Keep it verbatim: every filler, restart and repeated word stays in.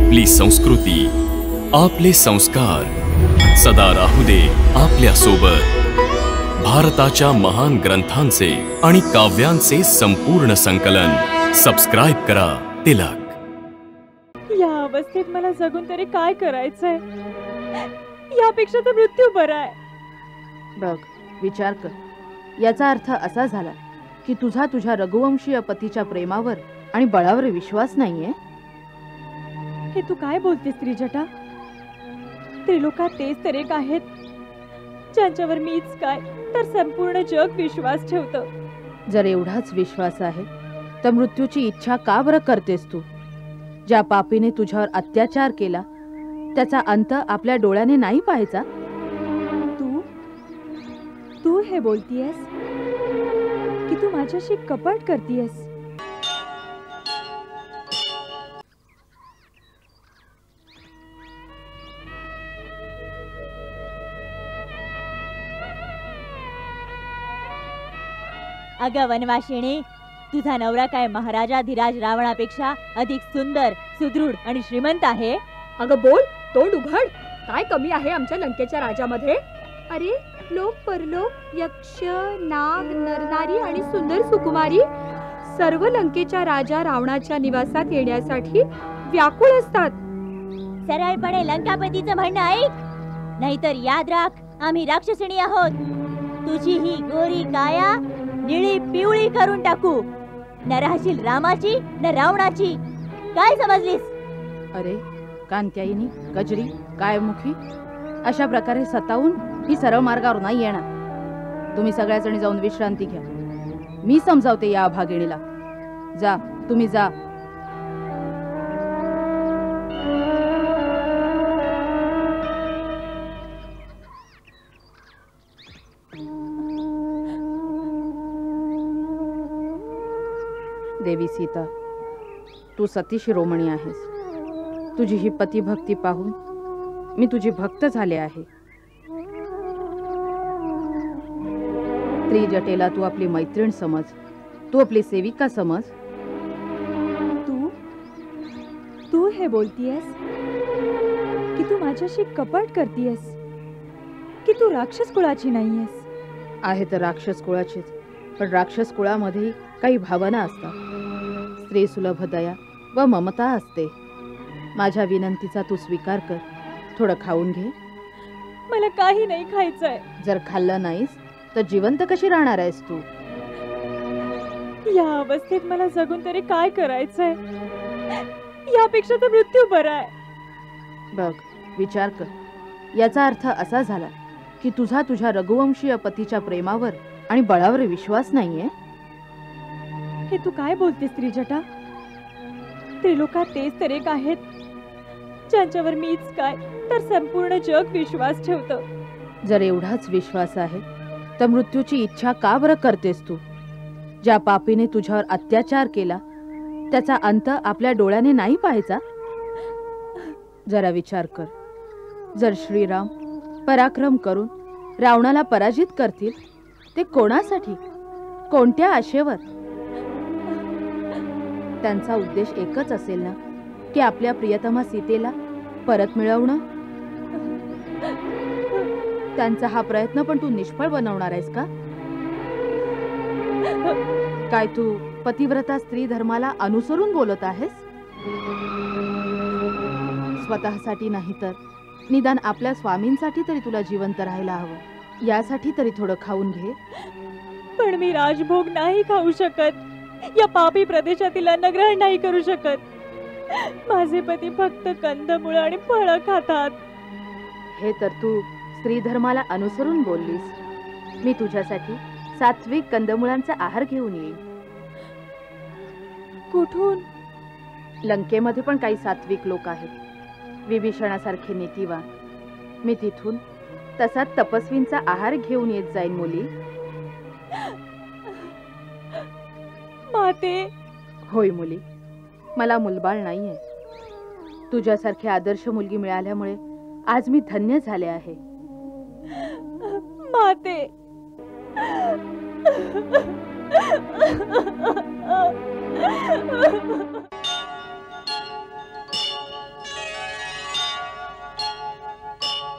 आपली संस्कृती, आपले संस्कार सदा राहू दे आपल्या सोबत। भारताच्या महान ग्रंथांचे आणि काव्यांचे संपूर्ण संकलन सबस्क्राइब करा तिलक। या अवस्थेत मला जगून तरी काय करायचंय, यापेक्षा तर मृत्यू बरा आहे। बघ, विचार कर, याचा अर्थ असा झाला की तुझा तुझ्या रघुवंशीय पतीच्या प्रेमावर आणि बळावर विश्वास नाहीये। हे तू काय बोलतेस त्रिजटा? त्रिलोका तेच तर एक आहेत ज्यांच्यावर मीच काय तर संपूर्ण जग विश्वास ठेवतो। जर एवढाच विश्वास आहे तर मृत्यूची इच्छा का बरं करतेस तू? ज्या पापीने तुझ्यावर अत्याचार केला त्याचा अंत आपल्या डोळ्याने नाही पाहायचा? तू तू हे बोलतीयस की तू माझ्याशी कपट करतीयस? अगं वनवासिणी, तुझा नवरा काय महाराजा धीराज रावणापेक्षा अधिक सुंदर, सुदृढ आणि श्रीमंत आहे? अगं बोल, तोंड उघड, काय कमी आहे आमच्या लंकेच्या राजामध्ये? अरे लोक परलोक, यक्ष, नाग, नरनारी आणि सुंदर सुकुमारी सर्व लंकेच्या राजा रावणाच्या निवासात येण्यासाठी व्याकुळ असतात। सरळपणे लंकापतीचं म्हणणं ऐक, नाहीतर याद राख आम्ही राक्षसिणी आहोत। तुझी ही गोरी काया निळी पिवळी करून टाकू। न राहशील रामाची न रावणाची, काय समजलीस? अरे कांत्यायनी, गजरी, कायमुखी अशा प्रकारे सतावून ही सरळ मार्गावर नाही येणार। तुम्ही सगळ्याजणी जाऊन विश्रांती घ्या, मी समजावते या भागिणीला। जा तुम्ही जा। देवी सीता, तू सतीशी रोमणी आहेस। तुझी ही पतिभक्ती पाहून मी तुझी भक्त झाले आहे। त्रिजटेला तू आपली मैत्रीण समज, तू आपली सेविका समज। तू तू हे बोलतीयस की तू माझ्याशी कपट करतीयस? की तू राक्षस कुळाची नाहीयेस? आहे तर राक्षस कुळाचीच, पण राक्षस कुळामध्ये काही भावना असतात, स्त्री सुलभ दया व ममता असते। माझ्या विनंतीचा तू स्वीकार कर, थोडं खाऊन घे। मला काही नाही खायचंय। जर खाल्लं नाहीस तर जिवंत कशी राहणार आहेस तू? या अवस्थेत मला जगून तरी काय करायचंय, यापेक्षा तर मृत्यू बरा आहे। बघ, विचार कर, याचा अर्थ असा झाला की तुझा तुझ्या रघुवंशीय पतीच्या प्रेमावर आणि बळावर विश्वास नाहीये। हे तू काय बोलतेस त्रिजटा? त्रिलोका तेच तर एक आहेत ज्यांच्यावर मीच काय तर संपूर्ण जग विश्वास ठेवतो। जर एवढाच विश्वास आहे तर मृत्यूची इच्छा का बरं करतेस तू? ज्या पापीने तुझ्यावर अत्याचार केला त्याचा अंत आपल्या डोळ्याने नाही पाहायचा? जरा विचार कर, जर श्रीराम पराक्रम करून रावणाला पराजित करतील ते कोणासाठी, कोणत्या आशेवर? त्यांचा उद्देश एकच असेल ना, की आपल्या प्रियतमा सीतेला परत मिळवणं। त्यांचा हा प्रयत्न पण तू निष्फळ बनवणार आहेस का? काय तू पतिव्रता स्त्री धर्माला अनुसरून बोलत आहेस? स्वतःसाठी नाही तर निदान आपल्या स्वामींसाठी तरी तुला जिवंत राहायला हवं, यासाठी तरी थोडं खाऊन घे। पण मी राजभोग नाही खाऊ शकत, या पापी प्रदेशातील अन्न ग्रहण नाही करू शकत। माझे पती फक्त कंदमुळे आणि फळ खातात। हे तर तू स्त्री धर्माला अनुसरून बोललीस। मी तुझ्यासाठी सात्विक कंदमुळांचा आहार घेऊन येईल। कुठून? लंकेमध्ये पण काही सात्विक लोक आहेत, विभीषणासारखे नीतिवान। मी तिथून तसा तपस्वींचा आहार घेऊन येत जाईन। मुली माते? होय मुली, मला मुलबाळ नाहीये। तुझ्यासारखी आदर्श मुलगी मिळाल्यामुळे आज मी धन्य झाले आहे। माते,